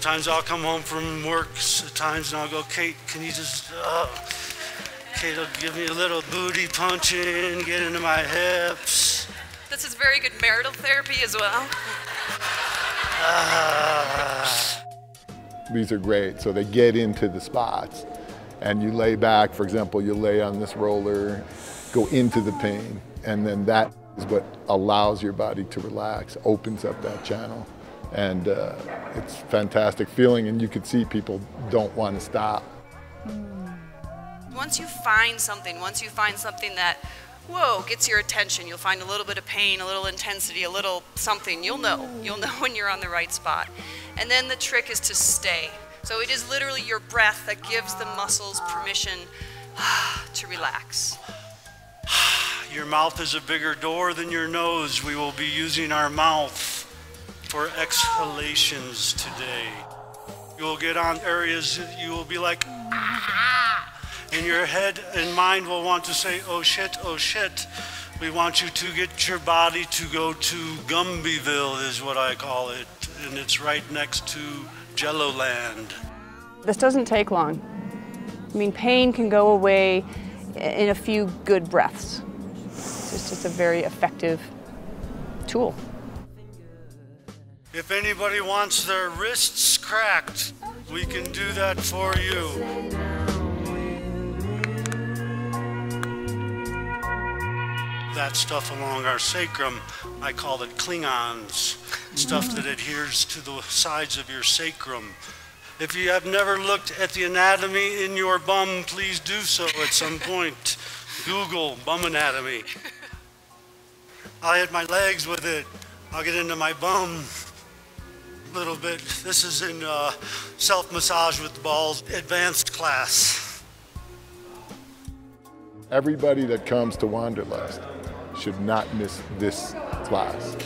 Sometimes I'll come home from work at times and I'll go, Kate, can you just, Kate'll give me a little booty punching, get into my hips. This is very good marital therapy as well. These are great, so they get into the spots. And you lay back, for example, you lay on this roller, go into the pain, and then that is what allows your body to relax, opens up that channel. And it's a fantastic feeling, and you can see people don't want to stop. Once you find something that, whoa, gets your attention, you'll find a little bit of pain, a little intensity, a little something, you'll know when you're on the right spot. And then the trick is to stay. So it is literally your breath that gives the muscles permission to relax. Your mouth is a bigger door than your nose. We will be using our mouth for exhalations today. You will get on areas that you will be like, and your head and mind will want to say, oh shit, oh shit. We want you to get your body to go to Gumbyville is what I call it. And it's right next to Jell-O Land. This doesn't take long. I mean, pain can go away in a few good breaths. It's just a very effective tool. If anybody wants their wrists cracked, we can do that for you. That stuff along our sacrum, I call it Klingons, stuff that adheres to the sides of your sacrum. If you have never looked at the anatomy in your bum, please do so at some point. Google bum anatomy. I'll hit my legs with it. I'll get into my bum a little bit. This is in self-massage with balls, advanced class. Everybody that comes to Wanderlust should not miss this class.